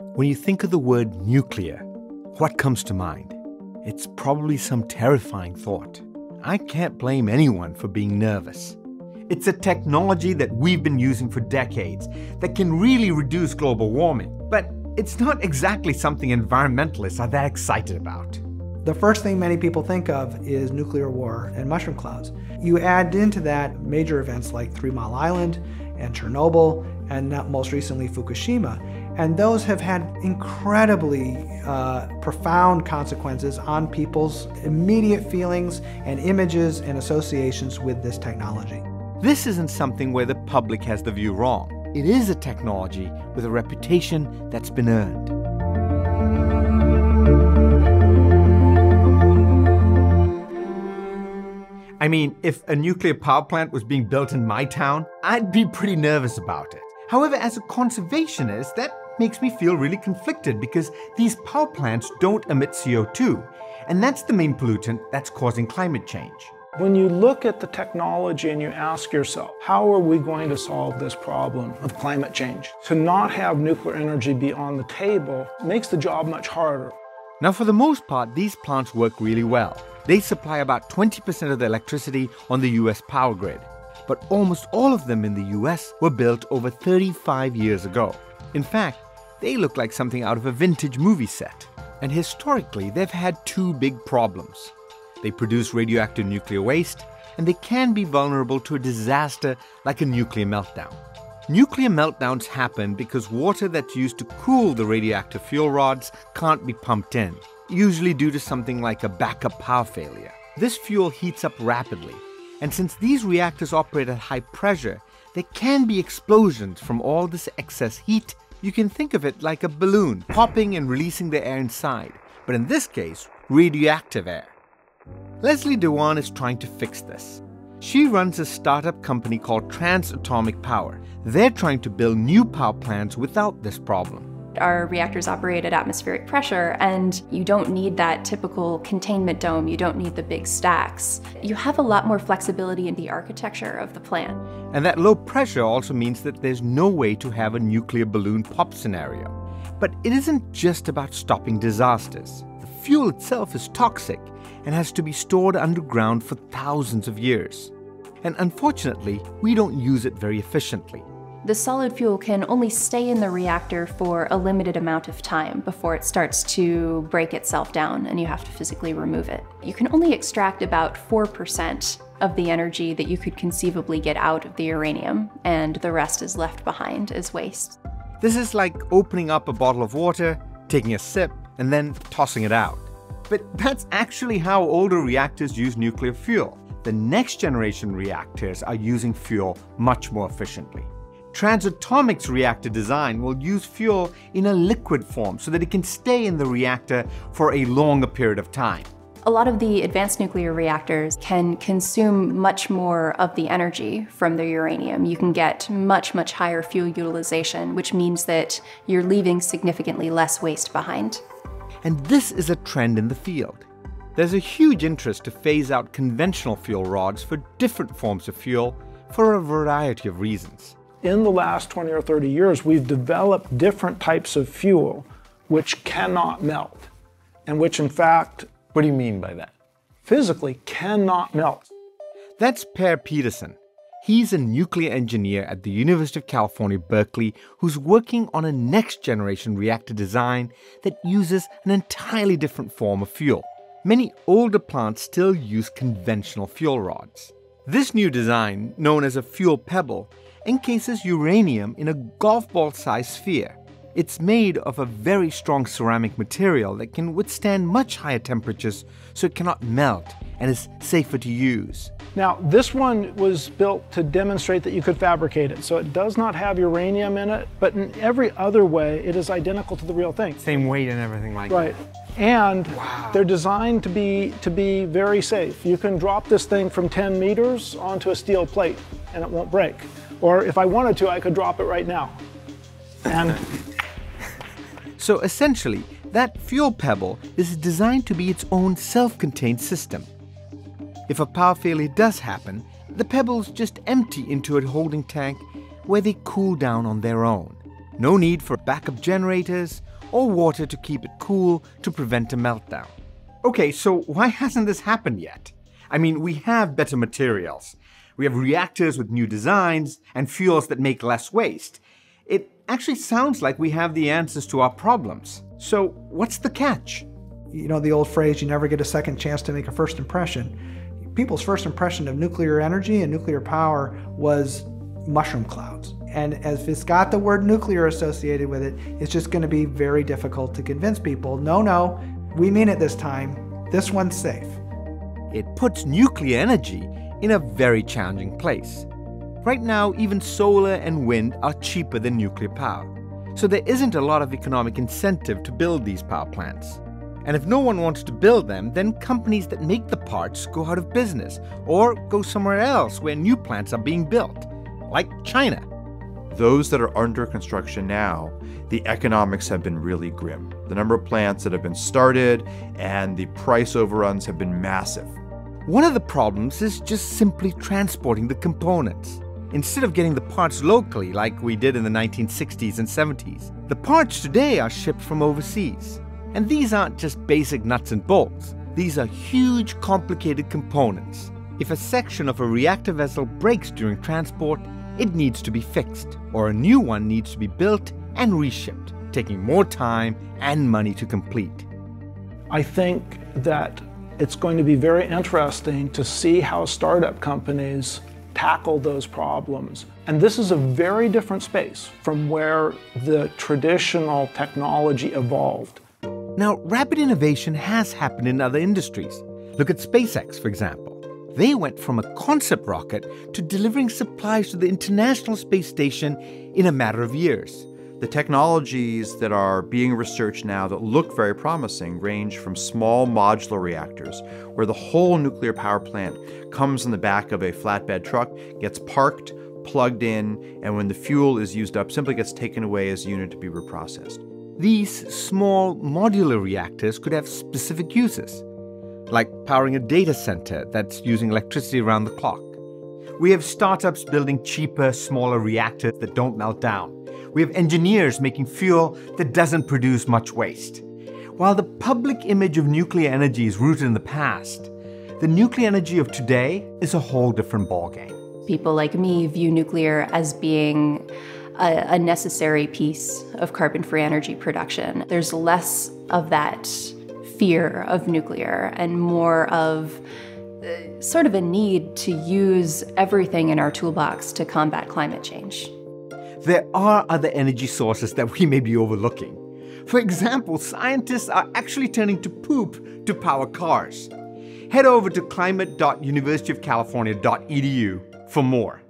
When you think of the word nuclear, what comes to mind? It's probably some terrifying thought. I can't blame anyone for being nervous. It's a technology that we've been using for decades that can really reduce global warming. But it's not exactly something environmentalists are that excited about. The first thing many people think of is nuclear war and mushroom clouds. You add into that major events like 3 Mile Island and Chernobyl and most recently Fukushima. And those have had incredibly profound consequences on people's immediate feelings and images and associations with this technology. This isn't something where the public has the view wrong. It is a technology with a reputation that's been earned. I mean, if a nuclear power plant was being built in my town, I'd be pretty nervous about it. However, as a conservationist, that makes me feel really conflicted because these power plants don't emit CO2, and that's the main pollutant that's causing climate change. When you look at the technology and you ask yourself, how are we going to solve this problem of climate change? To not have nuclear energy be on the table makes the job much harder. Now, for the most part, these plants work really well. They supply about 20% of the electricity on the US power grid, but almost all of them in the US were built over 35 years ago. In fact, they look like something out of a vintage movie set. And historically, they've had two big problems. They produce radioactive nuclear waste, and they can be vulnerable to a disaster like a nuclear meltdown. Nuclear meltdowns happen because water that's used to cool the radioactive fuel rods can't be pumped in, usually due to something like a backup power failure. This fuel heats up rapidly, and since these reactors operate at high pressure, there can be explosions from all this excess heat. You can think of it like a balloon popping and releasing the air inside, but in this case, radioactive air. Leslie Dewan is trying to fix this. She runs a startup company called Transatomic Power. They're trying to build new power plants without this problem. Our reactors operate at atmospheric pressure, and you don't need that typical containment dome. You don't need the big stacks. You have a lot more flexibility in the architecture of the plant. And that low pressure also means that there's no way to have a nuclear balloon pop scenario. But it isn't just about stopping disasters. The fuel itself is toxic and has to be stored underground for thousands of years. And unfortunately, we don't use it very efficiently. The solid fuel can only stay in the reactor for a limited amount of time before it starts to break itself down and you have to physically remove it. You can only extract about 4% of the energy that you could conceivably get out of the uranium, and the rest is left behind as waste. This is like opening up a bottle of water, taking a sip, and then tossing it out. But that's actually how older reactors use nuclear fuel. The next generation reactors are using fuel much more efficiently. Transatomic's reactor design will use fuel in a liquid form so that it can stay in the reactor for a longer period of time. A lot of the advanced nuclear reactors can consume much more of the energy from the uranium. You can get much, much higher fuel utilization, which means that you're leaving significantly less waste behind. And this is a trend in the field. There's a huge interest to phase out conventional fuel rods for different forms of fuel for a variety of reasons. In the last 20 or 30 years, we've developed different types of fuel which cannot melt, and which in fact... What do you mean by that? Physically cannot melt. That's Per Peterson. He's a nuclear engineer at the University of California, Berkeley, who's working on a next-generation reactor design that uses an entirely different form of fuel. Many older plants still use conventional fuel rods. This new design, known as a fuel pebble, encases uranium in a golf ball-sized sphere. It's made of a very strong ceramic material that can withstand much higher temperatures, so it cannot melt and is safer to use. Now, this one was built to demonstrate that you could fabricate it, so it does not have uranium in it, but in every other way, it is identical to the real thing. Same weight and everything like that. Right. And wow. They're designed to be very safe. You can drop this thing from 10 meters onto a steel plate, and it won't break. Or if I wanted to, I could drop it right now. And so essentially, that fuel pebble is designed to be its own self-contained system. If a power failure does happen, the pebbles just empty into a holding tank where they cool down on their own. No need for backup generators or water to keep it cool to prevent a meltdown. Okay, so why hasn't this happened yet? I mean, we have better materials. We have reactors with new designs and fuels that make less waste. It actually sounds like we have the answers to our problems. So what's the catch? You know the old phrase, you never get a second chance to make a first impression. People's first impression of nuclear energy and nuclear power was mushroom clouds. And as it's got the word nuclear associated with it, it's just going to be very difficult to convince people, no, no, we mean it this time. This one's safe. It puts nuclear energy in a very challenging place. Right now, even solar and wind are cheaper than nuclear power. So there isn't a lot of economic incentive to build these power plants. And if no one wants to build them, then companies that make the parts go out of business or go somewhere else where new plants are being built, like China. Those that are under construction now, the economics have been really grim. The number of plants that have been started and the price overruns have been massive. One of the problems is just simply transporting the components. Instead of getting the parts locally like we did in the 1960s and 70s, the parts today are shipped from overseas. And these aren't just basic nuts and bolts. These are huge, complicated components. If a section of a reactor vessel breaks during transport, it needs to be fixed, or a new one needs to be built and reshipped, taking more time and money to complete. I think that it's going to be very interesting to see how startup companies tackle those problems. And this is a very different space from where the traditional technology evolved. Now, rapid innovation has happened in other industries. Look at SpaceX, for example. They went from a concept rocket to delivering supplies to the International Space Station in a matter of years. The technologies that are being researched now that look very promising range from small modular reactors, where the whole nuclear power plant comes in the back of a flatbed truck, gets parked, plugged in, and when the fuel is used up, simply gets taken away as a unit to be reprocessed. These small modular reactors could have specific uses, like powering a data center that's using electricity around the clock. We have startups building cheaper, smaller reactors that don't melt down. We have engineers making fuel that doesn't produce much waste. While the public image of nuclear energy is rooted in the past, the nuclear energy of today is a whole different ballgame. People like me view nuclear as being a necessary piece of carbon-free energy production. There's less of that fear of nuclear and more of sort of a need to use everything in our toolbox to combat climate change. There are other energy sources that we may be overlooking. For example, scientists are actually turning to poop to power cars. Head over to climate.universityofcalifornia.edu for more.